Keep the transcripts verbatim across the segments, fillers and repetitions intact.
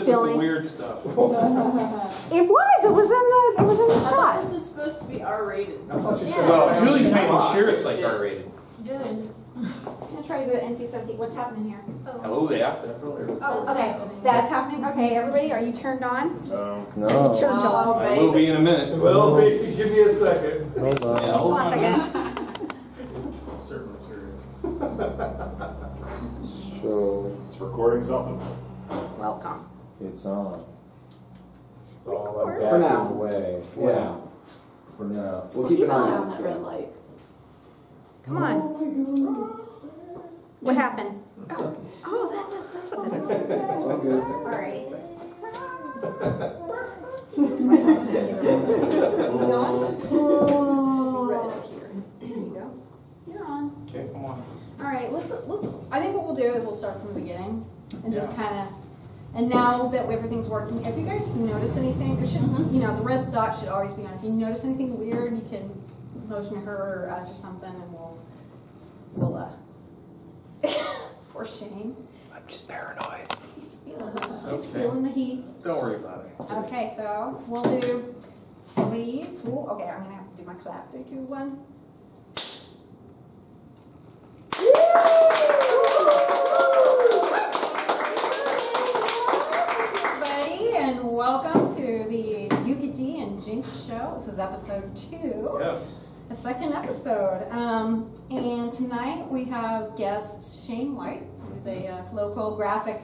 filling. The weird stuff. It was. It was in the. It was in the shot. This is supposed to be R-rated. I thought you said. Yeah. Well, Julie's making off. Sure it's like yeah. R-rated. Good. I'm gonna try to go to N C seventeen. What's happening here? Oh. Hello there. Oh, okay. That's happening. Okay, everybody, are you turned on? No. No. Turned oh, on. I will be in a minute. Will be. Give me a second. Hold on. Yeah, hold on a second. Certain materials. So it's recording something. Welcome. It's on. It's all about for now. Away. For yeah. Now. For now. We'll keep an eye on that red light. Come on. Oh, what happened? Oh, oh that does, that's what that does. All right. Right up here. There you go. You're on. Okay, come on. All right, let's, let's, I think what we'll do is we'll start from the beginning and just yeah. kind of, and now that everything's working, if you guys notice anything, there should, mm-hmm. you know, the red dot should always be on. If you notice anything weird, you can motion to her or us or something, and we'll, we'll, uh, poor Shane. I'm just paranoid. He's feeling, uh, he's okay. feeling the heat. Don't worry about it. Okay, so we'll do three. Ooh, okay, I'm gonna have to do my clap. Three, two, one. Everybody, and welcome to the Yuki D and Jinx show. This is episode two. Yes. The second episode, um, and tonight we have guest Shane White, who's a uh, local graphic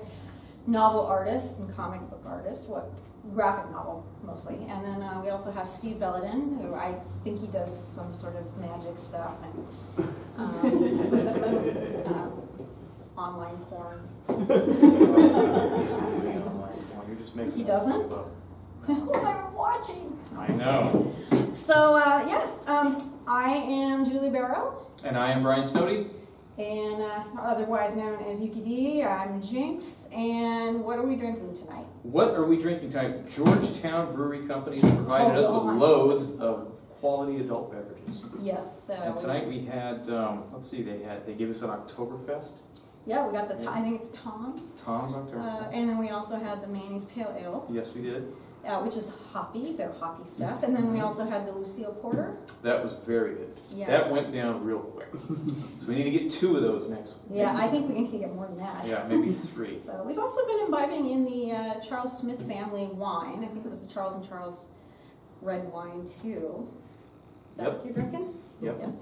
novel artist and comic book artist, what graphic novel mostly, and then uh, we also have Steve Belledin, who I think he does some sort of magic stuff and um, uh, online porn. He doesn't? What am I watching? I know. So uh, yes, um, I am Julie Baroh. And I am Brian Snoddy. And uh, otherwise known as Yuki D, I'm Jinx, and what are we drinking tonight? What are we drinking tonight? Georgetown Brewery Company has provided oh, us oh with loads of quality adult beverages. Yes, so... And tonight we had, um, let's see, they had they gave us an Oktoberfest. Yeah, we got the, yeah. I think it's Toms. Toms Oktoberfest. Uh, and then we also had the Manny's Pale Ale. Yes, we did. Uh, which is hoppy, their hoppy stuff. And then we also had the Lucille Porter. That was very good. Yeah. That went down real quick. So we need to get two of those next week. Yeah, I think we need to get more than that. Yeah, maybe three. So we've also been imbibing in the uh, Charles Smith family wine. I think it was the Charles and Charles red wine, too. Is that yep. what you're drinking? Yep. yep.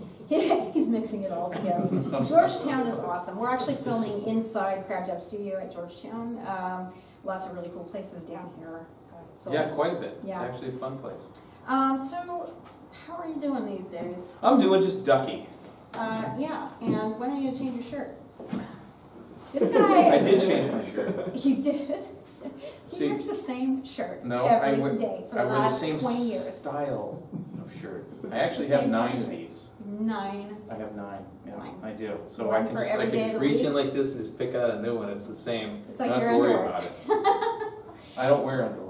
He's mixing it all together. Georgetown is awesome. We're actually filming inside Crab Jab Studio at Georgetown. Um, lots of really cool places down here. So, yeah, quite a bit. Yeah. It's actually a fun place. Um, so, how are you doing these days? I'm doing just ducky. Uh, yeah, and when are you going to change your shirt? This guy... I did change my shirt. You did? He See, wears the same shirt no, every I would, day for I the last the same twenty years. Style of shirt. I actually have nine of these. Nine? I have nine. Yeah, nine. I do. So one I can, just, I can reach in like this and just pick out a new one. It's the same. It's like I don't have to worry underwear. About it. I don't wear underwear.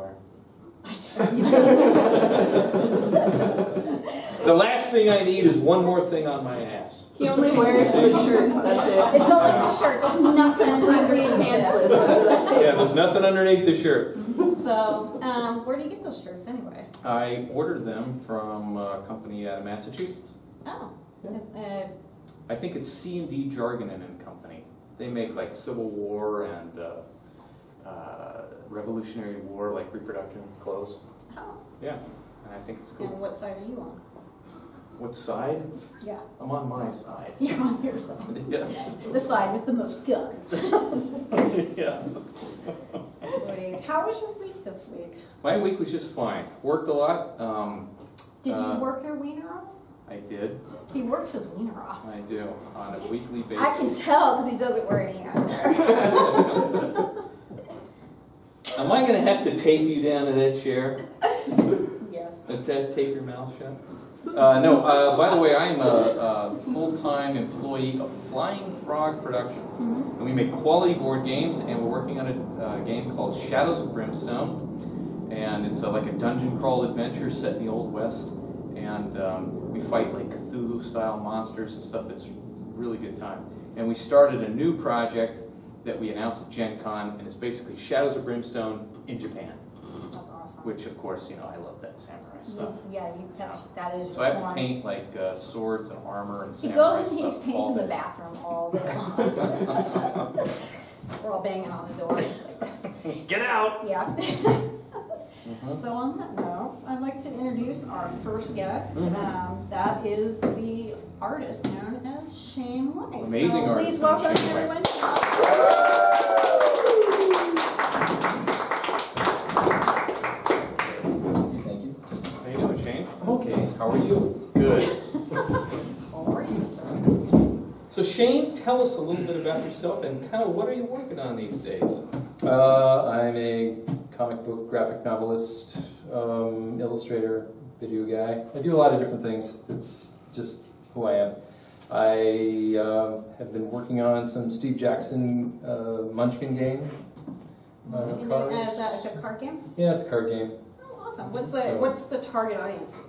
The last thing I need is one more thing on my ass. He only wears the shirt, that's it. It's only the shirt, there's nothing underneath pants. Yeah, there's nothing underneath the shirt. So, um, where do you get those shirts anyway? I ordered them from a company out of Massachusetts. Oh. Yeah. Uh, I think it's C and D Jargonen and Company. They make like Civil War and... Uh, Uh, Revolutionary War, like reproduction clothes. Oh. Yeah, and I think it's cool. And what side are you on? What side? Yeah. I'm on my side. You're on your side. Yes. The side with the most guns. Yes. How was your week this week? My week was just fine. Worked a lot. Um, did you uh, work your wiener off? I did. He works his wiener off. I do, on a weekly basis. I can tell because he doesn't wear any underwear. Am I going to have to tape you down to that chair? Yes. Tape your mouth shut? Uh, no, uh, by the way, I'm a, a full-time employee of Flying Frog Productions. Mm-hmm. And we make quality board games, and we're working on a uh, game called Shadows of Brimstone. And it's uh, like a dungeon crawl adventure set in the Old West. And um, we fight like Cthulhu-style monsters and stuff. It's a really good time. And we started a new project that we announced at Gen Con, and it's basically Shadows of Brimstone in Japan. That's awesome. Which, of course, you know, I love that samurai stuff. You, yeah, you touch, so, that is. So I have to paint like uh, swords and armor and samurai stuff. He goes and he paints in the bathroom all day long. We're all banging on the door. Get out! Yeah. Mm-hmm. So on that note, I'd like to introduce our first guest. Mm-hmm. um, that is the artist known as Shane White. Amazing so artist. Please welcome Shane everyone. White. Thank you. How you doing, Shane? I'm okay. How are you? Good. How are you, sir? So Shane, tell us a little bit about yourself and kind of what are you working on these days? Uh, I'm a comic book, graphic novelist, um, illustrator, video guy. I do a lot of different things. It's just who I am. I uh, have been working on some Steve Jackson uh, Munchkin game. Uh, and then, uh, is that a card game? Yeah, it's a card game. Oh, awesome. What's the, so, what's the target audience?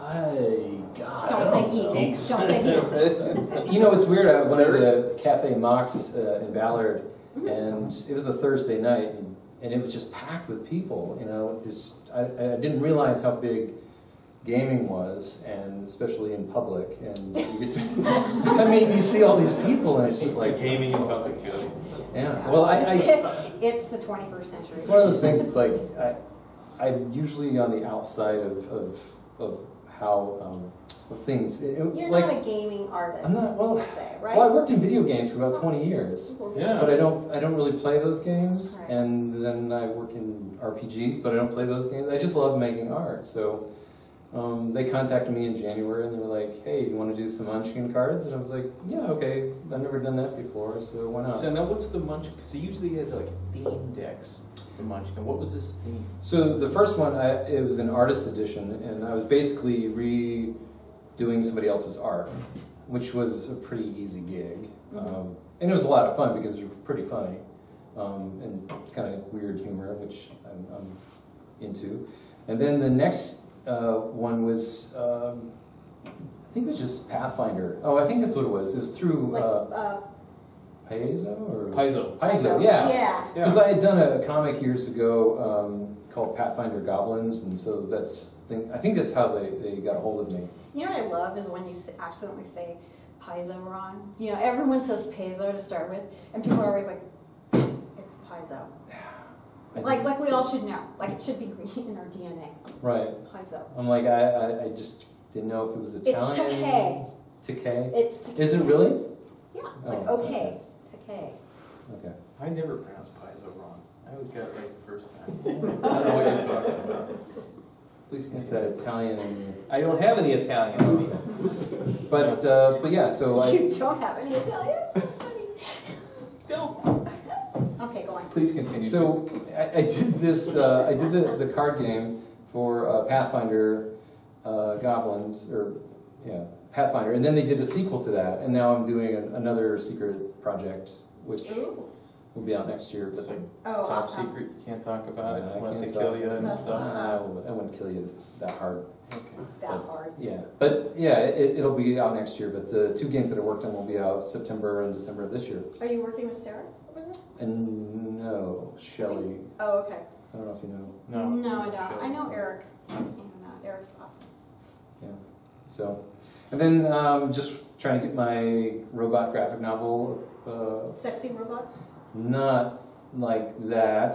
I, God, don't, I don't say geeks. Don't say geeks. You know, it's weird. I went over to Cafe Mox uh, in Ballard, mm-hmm. and it was a Thursday night. And And it was just packed with people, you know. Just I, I didn't realize how big gaming was, and especially in public. And I mean, you see all these people, and it's just like gaming in public. Really. Yeah. Well, I, I it's the twenty-first century. It's one of those things. It's like I, I'm usually on the outside of of, of how um, of things. It, You're like, not a gaming artist. I'm not. Well, say, right? Well, I worked in video games for about twenty years. Yeah. But I don't. I don't really play those games. Right. And then I work in R P Gs, but I don't play those games. I just love making art. So um, they contacted me in January, and they were like, "Hey, you want to do some Munchkin cards?" And I was like, "Yeah, okay. I've never done that before, so why not?" So now, what's the Munchkin? So usually you have like theme decks. The Munchkin. What was this theme? So the first one, I, it was an artist edition, and I was basically redoing somebody else's art, which was a pretty easy gig, um, and it was a lot of fun because it was pretty funny um, and kind of weird humor, which I'm, I'm into. And then the next uh, one was, um, I think it was just Pathfinder. Oh, I think that's what it was. It was through. Like, uh, uh Paizo or Paizo. Paizo, yeah. Because yeah. I had done a, a comic years ago um, called Pathfinder Goblins, and so that's thing. I think that's how they, they got a hold of me. You know what I love is when you accidentally say Paizo wrong. You know, everyone says Paizo to start with, and people are always like, "It's Paizo." Like, like we all should know. Like it should be green in our D N A. Right. It's Paizo. I'm like, I, I, I just didn't know if it was Italian. It's Takei. Takei. It's Takei. Is it really? Yeah. Like oh, okay. okay. Okay. Okay. I never pronounce Paizo wrong. I always got it right the first time. I don't know what you're talking about. Please continue. It's that Italian. I don't have any Italian. but uh, but yeah, so I. You don't have any Italian. That's so funny. Don't. Okay, go on. Please continue. So I, I did this. Uh, I did the, the card game for uh, Pathfinder uh, Goblins or yeah. Pathfinder, and then they did a sequel to that, and now I'm doing a, another secret project, which Ooh. will be out next year. But like oh, top awesome. secret, you can't talk about yeah, it. I want to kill you and stuff. Awesome. I, I wouldn't kill you that hard. Okay. That but, hard. Yeah, but yeah, it, it'll be out next year. But the two games that I worked on will be out September and December of this year. Are you working with Sarah over there? And no, Shelley. Oh, okay. I don't know if you know. No. No, I don't. Shelley. I know Eric. And uh, Eric's awesome. Yeah. So. And then um, just trying to get my robot graphic novel. Uh, Sexy robot? Not like that.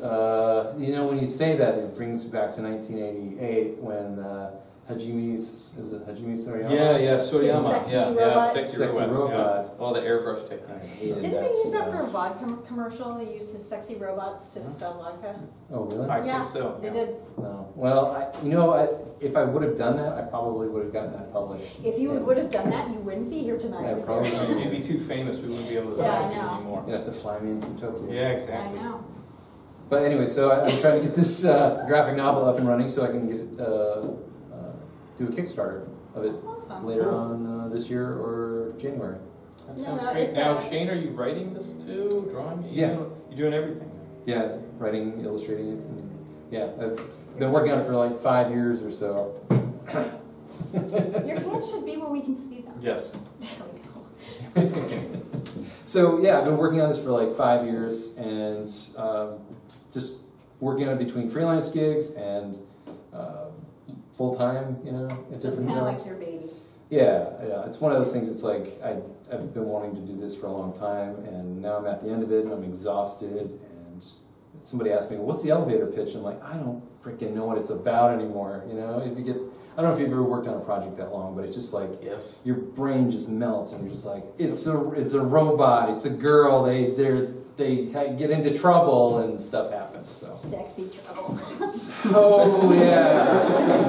Uh, you know, when you say that, it brings me back to nineteen eighty-eight when uh, Hajime, is it Hajime Soriyama? Yeah, yeah, Soriyama. Sexy yeah, robot. Yeah, sexy, sexy robots, robot. Yeah. All the airbrush techniques. Didn't they use that for a vodka commercial? They used his sexy robots to huh? sell vodka. Oh, really? I yeah, think so. They yeah. did. No. Well, I, you know, I, if I would have done that, I probably would have gotten that published. If you yeah. would have done that, you wouldn't be here tonight. Yeah, probably. You? You'd be too famous. We wouldn't be able to yeah, do it anymore. You'd have to fly me in from Tokyo. Yeah, exactly. I know. But anyway, so I, I'm trying to get this uh, graphic novel up and running so I can get it. Uh, Do a Kickstarter of it awesome. later on uh, this year or January. That sounds no, no, great. Now, a... Shane, are you writing this too? Drawing? You yeah. Know, you're doing everything. Yeah, writing, illustrating it. And, yeah, I've been working on it for like five years or so. Your hands should be where we can see them. Yes. There we go. Please continue. So yeah, I've been working on this for like five years and um, just working on it between freelance gigs and uh, full-time, you know. At so it's kind of like your baby. Yeah, yeah, it's one of those things. It's like I, I've been wanting to do this for a long time, and now I'm at the end of it, and I'm exhausted. And somebody asked me, "What's the elevator pitch?" I'm like, I don't freaking know what it's about anymore. You know, if you get, I don't know if you've ever worked on a project that long, but it's just like yes. your brain just melts, and you're just like, it's a, it's a robot, it's a girl. They, they're, they get into trouble, and stuff happens. So sexy trouble. Oh yeah.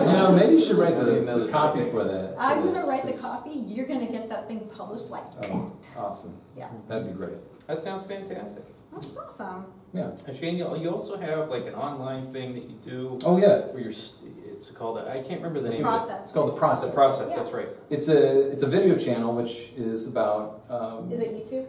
You know, maybe you should write the, the copy for that. I'm gonna it's, write it's, the copy. You're gonna get that thing published like oh, that. Awesome. Yeah. That'd be great. That sounds fantastic. That's awesome. Yeah. And Shane, you, you also have like an online thing that you do. Oh yeah. Where you're, it's called. A, I can't remember the, the name. Process. Of it. It's called The Process. The Process. Yeah. That's right. It's a it's a video channel which is about. Um, is it YouTube?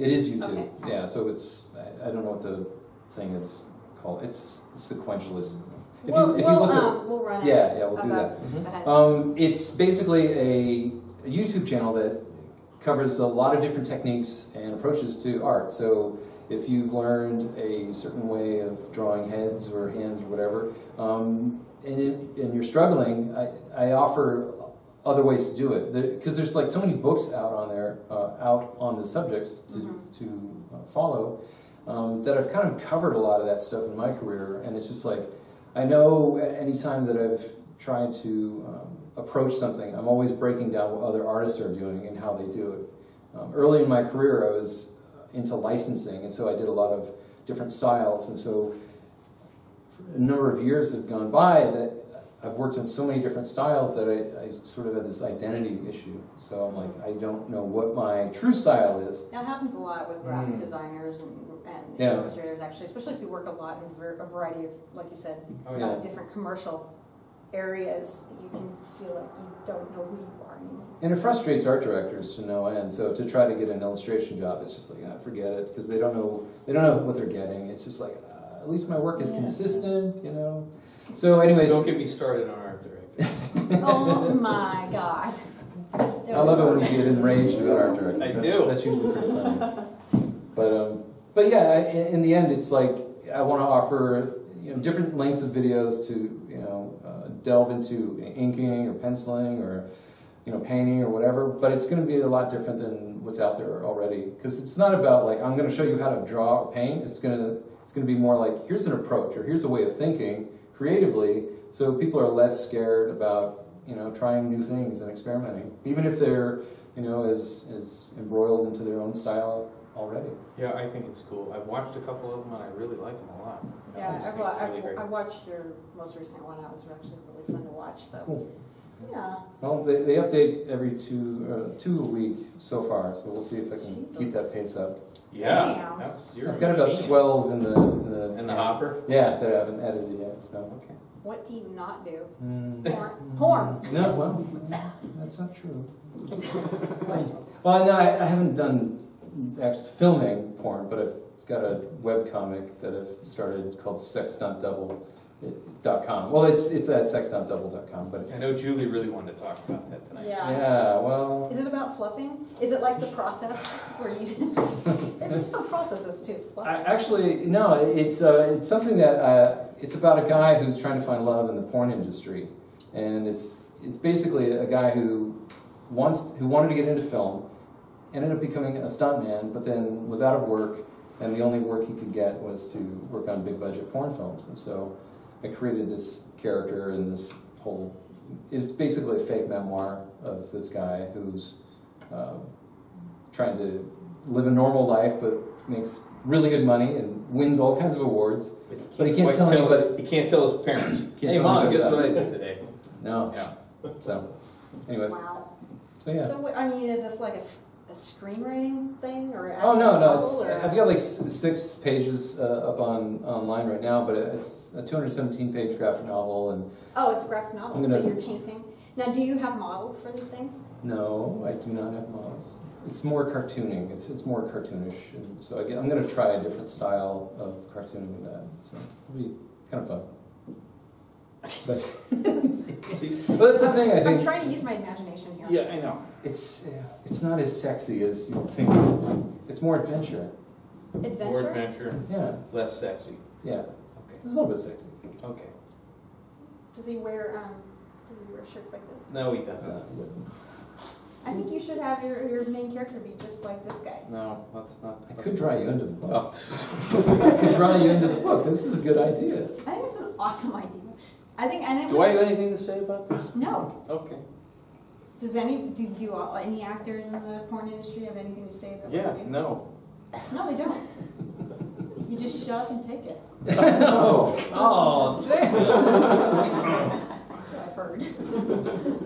It is YouTube, okay. Yeah, so it's, I, I don't know what the thing is called, it's sequentialism. If we'll, you, if we'll, you look um, at, we'll run yeah, it. Yeah, yeah, we'll okay. do that. Mm-hmm. um, it's basically a, a YouTube channel that covers a lot of different techniques and approaches to art, so if you've learned a certain way of drawing heads or hands or whatever, um, and, it, and you're struggling, I, I offer other ways to do it, because there's like so many books out on there, uh, out on the subjects to, mm-hmm. to uh, follow, um, that I've kind of covered a lot of that stuff in my career, and it's just like, I know at any time that I've tried to um, approach something, I'm always breaking down what other artists are doing and how they do it. Um, early in my career, I was into licensing, and so I did a lot of different styles, and so a number of years have gone by that I've worked in so many different styles that I, I sort of have this identity issue. So I'm like, I don't know what my true style is. That happens a lot with graphic mm. designers and, and yeah. illustrators, actually, especially if you work a lot in a variety of, like you said, oh, yeah. uh, different commercial areas. You can feel like you don't know who you are anymore. And it frustrates art directors to no end. So to try to get an illustration job, it's just like, ah, forget it, because they don't know they don't know what they're getting. It's just like, uh, at least my work is yeah. consistent, you know. So anyways, don't get me started on art directing. Oh my god. There I love it when you get enraged about art directing. I that's, do. That's usually pretty funny. But um, but yeah, in, in the end, it's like I want to offer you know different lengths of videos to you know uh, delve into inking or penciling or you know painting or whatever. But it's going to be a lot different than what's out there already, because it's not about like I'm going to show you how to draw or paint. It's gonna it's gonna be more like here's an approach or here's a way of thinking creatively, so people are less scared about you know trying new things and experimenting, even if they're you know as as embroiled into their own style already. Yeah, I think it's cool. I've watched a couple of them and I really like them a lot. Yeah, I've wa really I, I watched your most recent one. That was actually really fun to watch. So cool. Yeah. Well, they, they update every two uh, two a week so far, so we'll see if I can Jesus. keep that pace up. Yeah, that's your I've got about twelve in the in the, in the hopper. Yeah, that I haven't edited yet. So okay. What do you not do? Mm. Porn. Porn. No, well, that's not true. Well, no, I, I haven't done actually filming porn, but I've got a webcomic that I've started called Sex Not Double. Dot com. Well, it's it's at sex not double dot com, but I know Julie really wanted to talk about that tonight. Yeah. Yeah. Well. Is it about fluffing? Is it like The Process where you? The process is too fluffy. Actually, no. It's uh, it's something that uh, it's about a guy who's trying to find love in the porn industry, and it's it's basically a guy who wants who wanted to get into film, ended up becoming a stuntman, but then was out of work, and the only work he could get was to work on big budget porn films, and so. I created this character and this whole, it's basically a fake memoir of this guy who's uh, trying to live a normal life but makes really good money and wins all kinds of awards, but he can't, but he can't tell anybody. He can't tell his parents. Hey mom, guess what I did today? No. Yeah. So, anyways. Wow. So yeah. So I mean, is this like a a screenwriting thing or? Oh no, no. It's, I've got like six pages uh, up on online right now, but it's a two hundred seventeen page graphic novel, and oh, it's a graphic novel. Gonna, so you're painting now. Do you have models for these things? No, I do not have models. It's more cartooning. It's it's more cartoonish, and so I get, I'm going to try a different style of cartooning with that. So it'll be kind of fun. But, but that's the thing. I think I'm trying to use my imagination here. Yeah, I know. it's uh, it's not as sexy as you think it is. It's more adventure. Adventure? More adventure. Yeah. Less sexy. Yeah. Okay. It's a little bit sexy. Okay. Does he wear um? Does he wear shirts like this? No, he doesn't. No. I think you should have your, your main character be just like this guy. No, that's not. I could draw you into the book. I could draw you into the book. This is a good idea. I think it's an awesome idea. I think. And it do was, I have anything to say about this? No. Okay. Does any do, do all, any actors in the porn industry have anything to say about? Yeah. Movie? No. No, they don't. You just shove and take it. No. Oh, damn. That's what I've heard.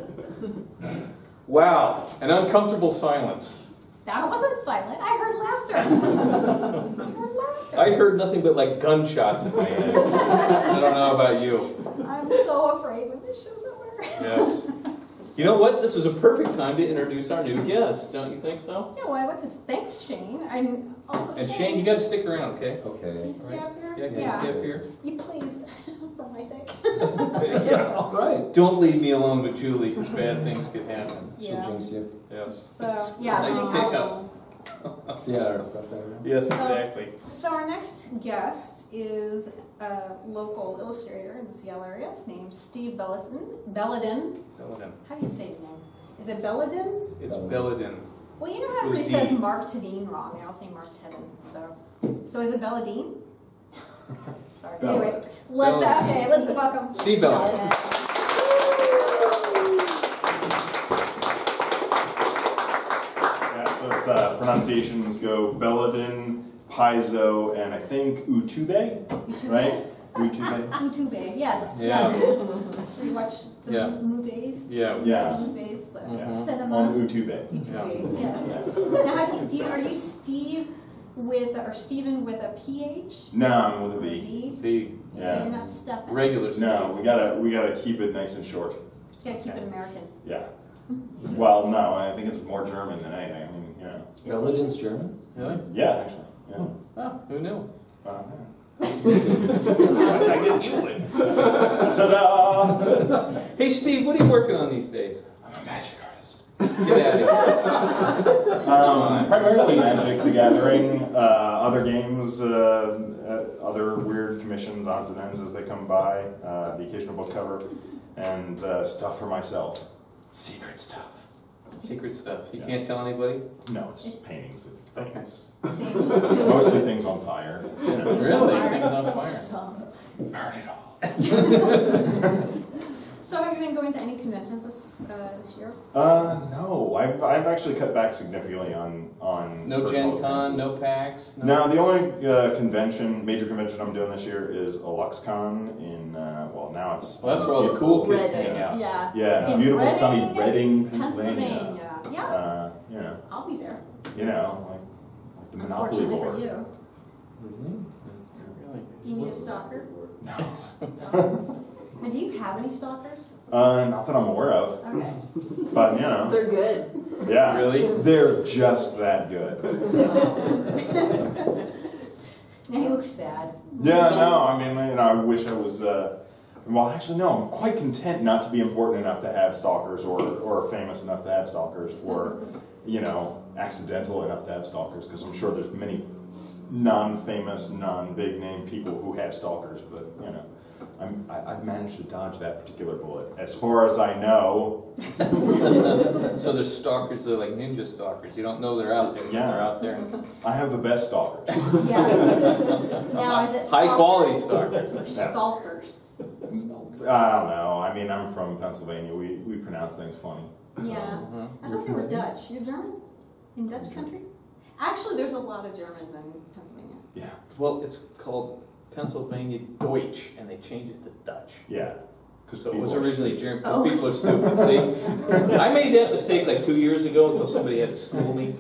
Wow, an uncomfortable silence. That wasn't silent. I heard laughter. I heard laughter. I heard nothing but like gunshots in my head. I don't know about you. I'm so afraid when this show's over. Yes. You know what? This is a perfect time to introduce our new guest. Don't you think so? Yeah. Well, I like this. Thanks, Shane. And also. And Shane, Shane you got to stick around, okay? Okay. Can you stay up here? Yeah. Can yeah. you stay up here? You please, for my sake. Yes. All right. Don't leave me alone with Julie, because bad things could happen. Yeah. She'll jinx you. Yes. So yeah. Nice um, pick up. Yeah. I about that, yeah. Yes. So, exactly. So our next guest is a local illustrator in the Seattle area named Steve Belledin. Belledin. Belledin. How do you say the name? Is it Belledin? It's Belledin. Well, you know how everybody says Mark Tevin wrong. They all say Mark Tevin. So, so is it Belledin? Sorry. Belledin. Anyway, let's Belledin. okay. Let's welcome Steve Belledin. Yeah. So it's uh, pronunciations go Belledin, Paizo, and I think Utube, Utube. Right? Utube. Utube, yes. Yeah. Yes. We watch the yeah. movies. Yeah. Yeah. Movies, uh, yeah. Cinema. On Utube. Utube, yeah. Yes. Yeah. Now, how do you, do you, are you Steve with, or Steven with a P H? No, I'm with a V. V. V. So yeah. you're not stuffing. Regular stuff. No, we gotta, we gotta keep it nice and short. You gotta keep yeah. it American. Yeah. Well, no, I think it's more German than anything. I mean, you know. Belledin's German? Really? Yeah, actually. Yeah. Oh, oh, who knew? Uh, yeah. I guess you would. Ta-da! Hey, Steve, what are you working on these days? I'm a magic artist. Get out of here. Um, primarily Magic the Gathering, uh, other games, uh, uh, other weird commissions, odds and ends as they come by, uh, the occasional book cover, and uh, stuff for myself. Secret stuff. Secret stuff. You yeah. can't tell anybody? No, it's just paintings of things. things. Mostly things on fire. You know. Really? Fire. Things on fire. Awesome. Burn it all. So have you been going to any conventions this, uh, this year? Uh, no. I've, I've actually cut back significantly on... on no Gen Con, no PAX? No, no the only uh, convention, major convention I'm doing this year is a LuxCon in, uh, well, now it's... Well, that's where all the cool kids hang out. Yeah. Yeah, yeah. Beautiful Reading, sunny Reading, Pennsylvania. Pennsylvania. Yeah. Uh, you know. I'll be there. You know, like, like the Monopoly board. Unfortunately for you. Mm-hmm. Really. Do you need a stalker? No. Now, do you have any stalkers? Uh, not that I'm aware of. Okay. But, you know. They're good. Yeah. Really? They're just that good. Oh. Now he looks sad. Yeah, no, I mean, you know, I wish I was, uh, well, actually, no, I'm quite content not to be important enough to have stalkers or, or famous enough to have stalkers or, you know, accidental enough to have stalkers, because I'm sure there's many non-famous, non-big-name people who have stalkers, but, you know. I'm, I, I've managed to dodge that particular bullet, as far as I know. So there's stalkers that are like ninja stalkers. You don't know they're out there. Yeah, they're out there. I have the best stalkers. Yeah. Now, is it high quality stalkers? Or stalkers. Stalkers. I don't know. I mean, I'm from Pennsylvania. We we pronounce things funny. So. Yeah. Uh-huh. I don't know if you were Dutch. You're German in Dutch country. Actually, there's a lot of Germans in Pennsylvania. Yeah. Well, it's called Pennsylvania Deutsch, and they changed it to Dutch. Yeah. So it was originally German, because oh. people are stupid. See? I made that mistake like two years ago until somebody had to school me.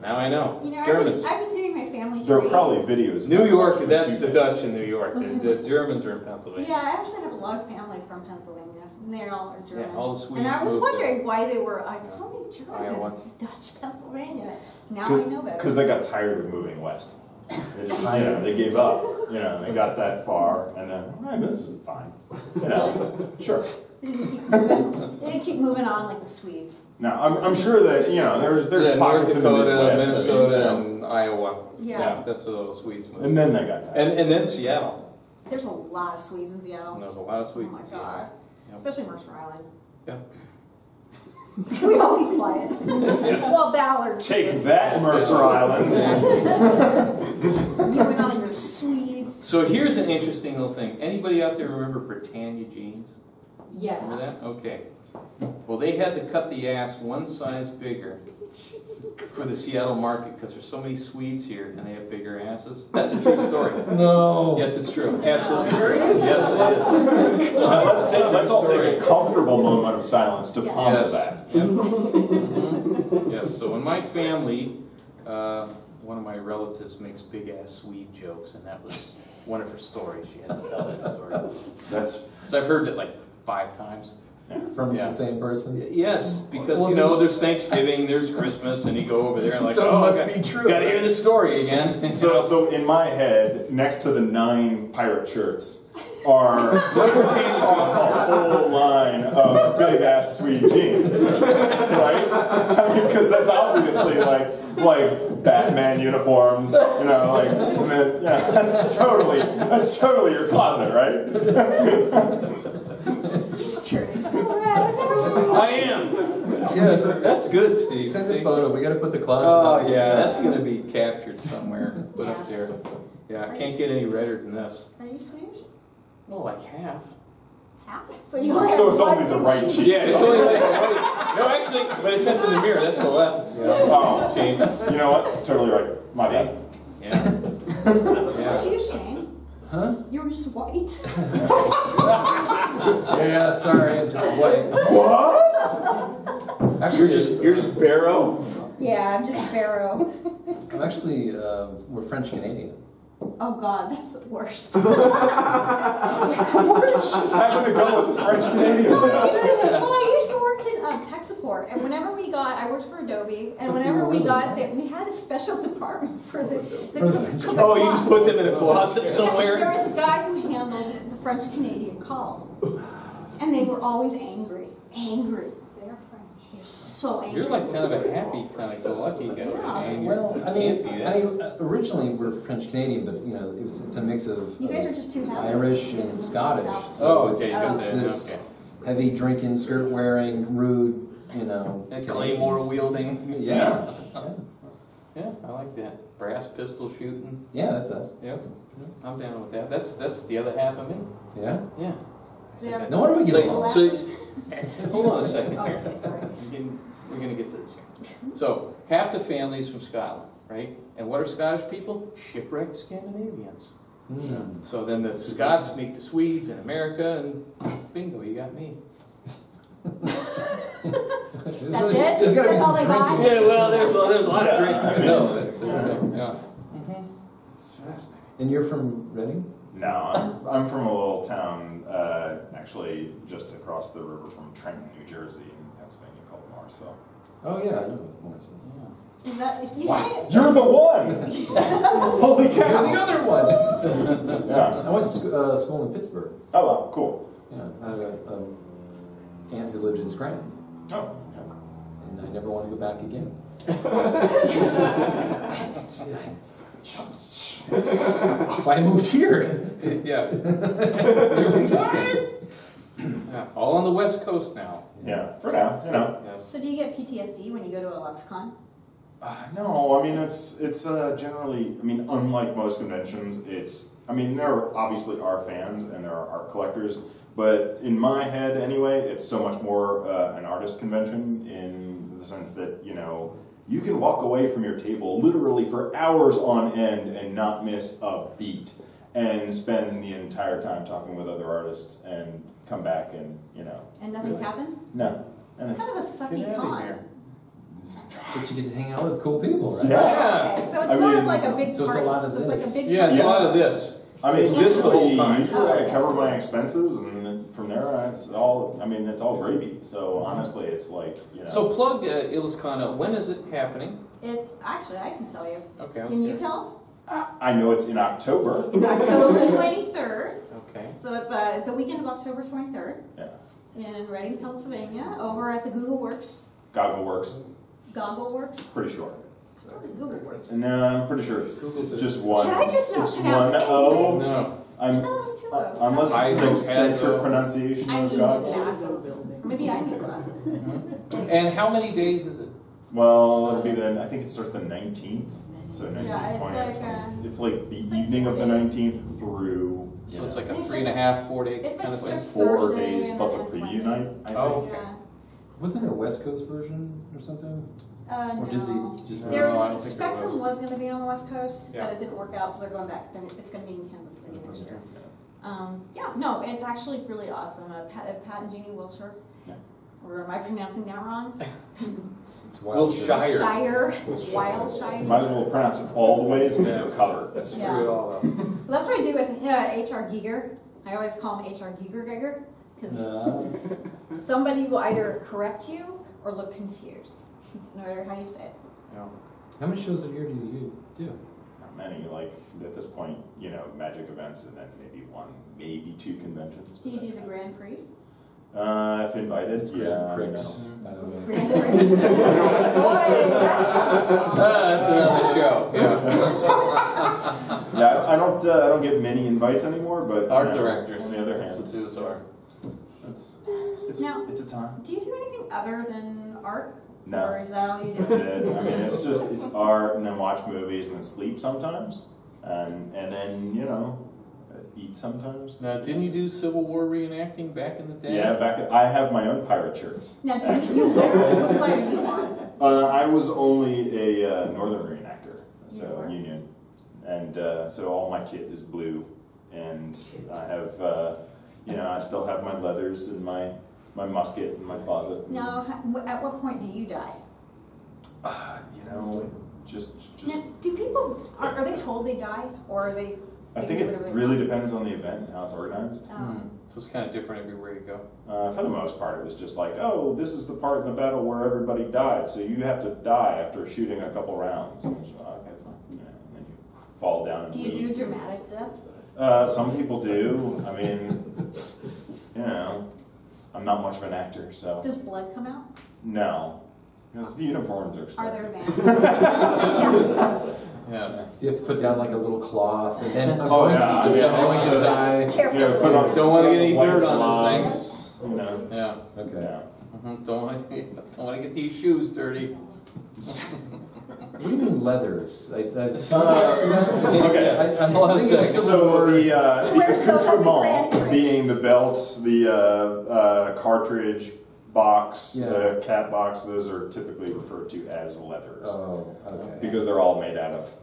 Now I know. You know, Germans. I've been, I've been doing my family There are probably videos. New York, that's the Dutch in New York. The, the Germans are in Pennsylvania. Yeah, I actually have a lot of family from Pennsylvania. And they all are German. Yeah, all the Swedes. And I was wondering there. why they were, I was wondering Germans in Dutch Pennsylvania. Now I know better. Because they got tired of moving west. They just, you know, they gave up. You know, they got that far, and then, all right, this is fine. You know, sure. They didn't keep moving, they didn't keep moving on like the Swedes. No, I'm, I'm sure that, you know, there's there's yeah, pockets in the Midwest, Minnesota, I mean, you know. and Iowa. Yeah. yeah, that's where those Swedes moved. And then they got tired. And and then Seattle. There's a lot of Swedes in Seattle. And there's a lot of Swedes. Oh my in Seattle. God, yep. Especially Mercer Island. Yeah. We all be quiet. Well, Ballard. Take that, Mercer Island. You and all your Swedes. So here's an interesting little thing. Anybody out there remember Britannia jeans? Yes. Remember that? Okay. Well, they had to cut the ass one size bigger for the Seattle market because there's so many Swedes here and they have bigger asses. That's a true story. No. Yes, it's true. Absolutely. Serious? Yes, it is. Now, let's take, let's all take a comfortable moment of silence to yes. ponder yes. that. Yep. Mm-hmm. Yes. So in my family, uh, one of my relatives makes big ass Swede jokes, and that was one of her stories. She had to tell that story. That's so I've heard it like five times. From yeah. the same person? Yes, because well, you know, there's Thanksgiving, there's Christmas, and you go over there and like, so oh, it must gotta, be true. Got to hear the story again. And so, so in my head, next to the nine pirate shirts are, are a whole line of big ass Swede jeans, right? I mean, because that's obviously like like Batman uniforms, you know, like and then, yeah, that's totally that's totally your closet, right? I am. Yes, that's good, Steve. Send a photo. We got to put the closet. Oh on. yeah, that's gonna be captured somewhere. Put yeah. up there. Yeah, I can't get any redder than this. Are you Swedish? Well, like half. Half? So you only so have it's only the right cheek. Yeah, it's only like the right. No, actually, but it's set to the mirror. That's the left. Yeah. Oh, Shane. You know what? Totally right. My bad. Yeah. What are you, Shane? Huh? You're just white. Yeah, sorry, I'm just white. What? Actually, you're just you're just Baroh. Yeah, I'm just Baroh. I'm actually uh, we're French Canadian. Oh God, that's the worst. We're just having to go with the French Canadians. Well, I used to, well, I used to work in uh, tech support, and whenever we got, I worked for Adobe, and whenever we got, that we had a special department for the. the, for the, for the oh, you just put them in a closet somewhere. Yeah, there was a guy who handled the French Canadian calls, and they were always angry, angry. So you're like kind of a happy kind of lucky guy. Yeah. Well, I mean, I, originally we were French Canadian, but you know, it was, it's a mix of you guys uh, are just too happy. Irish and Scottish. So oh, okay. It's, oh. it's this okay. heavy drinking, skirt wearing, rude, you know, claymore wielding. Yeah. Yeah. Yeah, I like that. Brass pistol shooting. Yeah, that's us. Yep. Yeah. I'm down with that. That's that's the other half of me. Yeah. Yeah. Yeah. No wonder we get along. So, so, hold on a second here. Okay, sorry. We're going to get to this here. So, half the family is from Scotland, right? And what are Scottish people? Shipwrecked Scandinavians. Mm. So then the Scots meet the Swedes in America, and bingo, you got me. That's it? There's got to be some drinking. Yeah, well, there's, well, there's a lot of drinking. No, there's, there's, yeah. Mm-hmm. That's fascinating. And you're from Reading? No, I'm, I'm from a little town, uh, actually just across the river from Trenton, New Jersey, in Pennsylvania, called Morrisville. Oh yeah, I know Morrisville. Yeah. Is that if you wow. say it? You're the one. Holy cow! You're the other one. Yeah. I went to uh, school in Pittsburgh. Oh wow, cool. Yeah, I have an aunt who lived in Scranton. Oh. Yeah. And I never want to go back again. If I moved here. Yeah. Yeah. All on the West Coast now. Yeah, for now. You know. Yes. So do you get P T S D when you go to a LuxCon? Uh, no, I mean it's it's uh, generally I mean unlike most conventions, it's I mean there obviously are fans and there are art collectors, but in my head anyway, it's so much more uh, an artist convention in the sense that you know. You can walk away from your table literally for hours on end and not miss a beat and spend the entire time talking with other artists and come back and, you know. And nothing's really. happened? No. And it's, it's kind of a sucky con. But you get to hang out with cool people, right? Yeah. Okay, so it's I not mean, like a big so party. So it's a lot of so this. It's like a big yeah, it's yeah. a lot of this. I mean, it's just the whole time. Usually oh, okay. I cover my expenses and from there, it's all, I mean, it's all gravy. So, honestly, it's like, you know. So, plug uh, IllusCon. When is it happening? It's, actually, I can tell you. Okay. Can okay. you tell us? Uh, I know it's in October. It's October twenty-third. Okay. So, it's uh, the weekend of October twenty-third. Yeah. In Reading, Pennsylvania, over at the Goggle Works. Goggle Works. Goggle Works? Pretty sure. I thought it was Google Works. No, I'm pretty sure it's Google's just one. Can I just not it's pronounce one O. No. I'm, I thought it was two O's. Uh, unless it's an accented pronunciation I of Goggle. Glasses. Maybe I need glasses. Mm-hmm. And how many days is it? Well, it'll be the, I think it starts the nineteenth. So nineteenth, yeah, twentieth, it's, like, uh, it's like the it's evening like of the nineteenth through. So yeah. It's like a three and a half, four day it's kind like of thing. Four Thursday days plus a preview night, I think. Oh, okay. Yeah. Wasn't there a West Coast version or something? Uh, or no. Did they just there is, no, Spectrum there was. was going to be on the West Coast, yeah. But it didn't work out, so they're going back. It's going to be in Kansas City next year. Yeah. Um, yeah, no, it's actually really awesome. Uh, Pat, Pat and Jeannie Wilshire. Yeah. Or am I pronouncing that wrong? It's Wildshire. Shire. Wildshire. Might as well pronounce it all the ways and then cover it. That's yeah. All well, that's what I do with uh, H R Giger. I always call him H R Giger Giger because uh. somebody will either correct you or look confused, no matter how you say it. Yeah. How many shows a year do you do? Not many. Like at this point, you know, magic events and then maybe one, maybe two conventions. Do you do the Grand Prix? Uh, if invited, yeah. Grand Prix, by the way. Grand Prix. Boy, that's another show. Yeah. Yeah, I don't. Uh, I don't get many invites anymore, but art you know, directors. On the other hand, that's what those are. That's. It's, now, it's a time. Do you do anything other than art? No. Or is that all you do? That's it. I mean, it's just it's art, and then watch movies, and then sleep sometimes, and and then you know. Eat sometimes. Now, didn't you do Civil War reenacting back in the day? Yeah, back. At, I have my own pirate shirts. Now, did you wear? What flag are you on? Uh, I was only a uh, Northern reenactor, so Union, and uh, so all my kit is blue, and I have, uh, you know, I still have my leathers and my my musket in my closet. Now, at what point do you die? Uh, you know, just just. Now, do people are, are they told they die, or are they? I think it really depends on the event and how it's organized. Um, so it's kind of different everywhere you go. Uh, for the most part, it was just like, oh, this is the part in the battle where everybody died, so you have to die after shooting a couple rounds. And, just, oh, okay, fine. You know, and then you fall down and do you do dramatic death? Uh, some people do. I mean, you know, I'm not much of an actor, so. Does blood come out? No, because the uniforms are expensive. Are there bandages? Yes. You have to put down like a little cloth, and then oh yeah, yeah, die. Careful. Yeah, put on, don't want to get any dirt on this thing. You know. Yeah. Okay. Yeah. Mm-hmm. Don't want to don't want to get these shoes dirty. What do you mean leathers? I, I, uh, okay. I, I'm so the uh, the accoutrement being the belts, the uh, uh, cartridge. Box, yeah. The cat box, those are typically referred to as leathers. Oh, okay. Because they're all made out of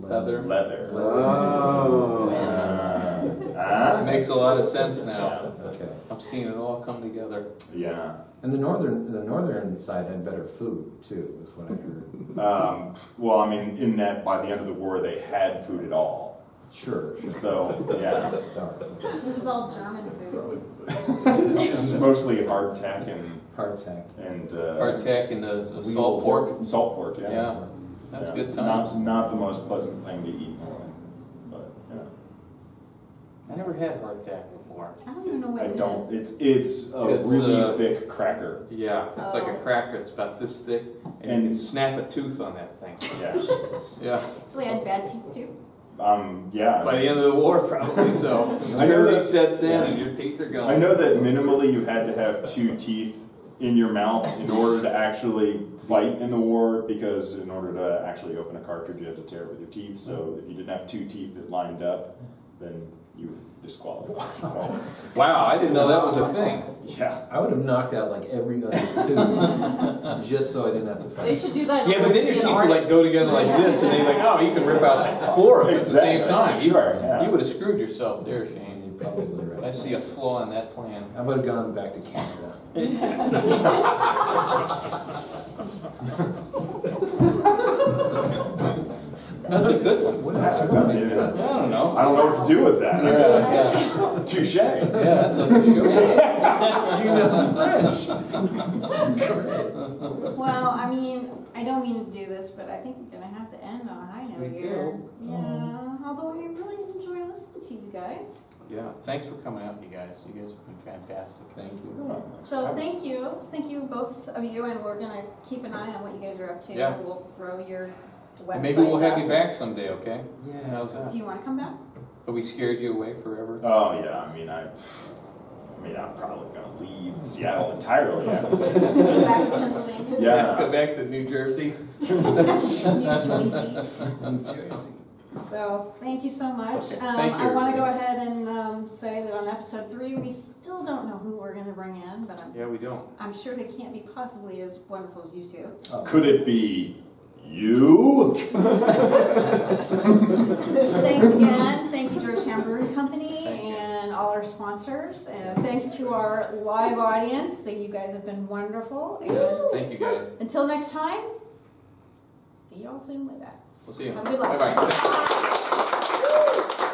leather. Leather. Oh. Uh, uh, it makes a lot of sense now. Yeah. Okay. I'm seeing it all come together. Yeah. And the northern, the northern side had better food too, is what I heard. Um, well, I mean, in that by the end of the war, they had food at all. Sure, sure. So, yeah. It was all German food. It was mostly hardtack and... Hardtack. And, uh... Hardtack and uh, salt pork. Salt pork, yeah. Yeah. That's yeah. Good times. Not, not the most pleasant thing to eat in Norway, but, you know. I never had hardtack before. I don't even know what I it don't, is. It's, it's a it's really uh, thick cracker. Yeah, it's oh. Like a cracker. It's about this thick, and, and you can snap a tooth on that thing. Yeah. Yeah. So they had bad teeth, too? Um, yeah. By the end of the war, probably, so. Zero sets in yeah. And your teeth are gone. I know that minimally you had to have two teeth in your mouth in order to actually fight in the war, because in order to actually open a cartridge, you have to tear it with your teeth. So if you didn't have two teeth that lined up, then you were disqualified. Wow, wow I didn't know that was a thing. Yeah. I would have knocked out like every other tooth just so I didn't have to fight. They should do that. Yeah, but then your teeth would like go together like this, and they're like, oh, you can rip out like four of them exactly. At the same time. Sure. You, yeah. You would have screwed yourself there, Shane. You're probably right. I see a flaw in that plan. I would have gone back to Canada. That's a good one. What that's good. I don't know. I don't know what to do with that. Yeah, yeah. Touche. Yeah, that's a good show. You know French. Well, I mean, I don't mean to do this, but I think we're going to have to end on a high note here. Me too. Yeah. Um, although I really enjoy listening to you guys. Yeah, thanks for coming out, you guys. You guys have been fantastic. Thank you. Yeah. So thank you. Thank you, both of you, and we're going to keep an eye on what you guys are up to. Yeah. And we'll throw your website and maybe we'll have up. you back someday, okay? Yeah. How's that? Do you want to come back? Have we scared you away forever? Oh, yeah. I mean, I... I mean, I'm probably going to leave Seattle entirely. Out of this. Go back to Pennsylvania? Yeah. Go back to New Jersey. New Jersey. New Jersey. So, thank you so much. Okay. Um, thank you, I want to go ahead and um, say that on episode three, we still don't know who we're going to bring in. But I'm, yeah, we don't. I'm sure they can't be possibly as wonderful as you two. Oh. Could it be... you? Thanks again. Thank you, Georgetown Brewery Company, and all our sponsors. And thanks to our live audience. That you guys have been wonderful. Yes, and thank you guys. Until next time, see y'all soon with that. We'll see you. Have a good luck. Bye bye.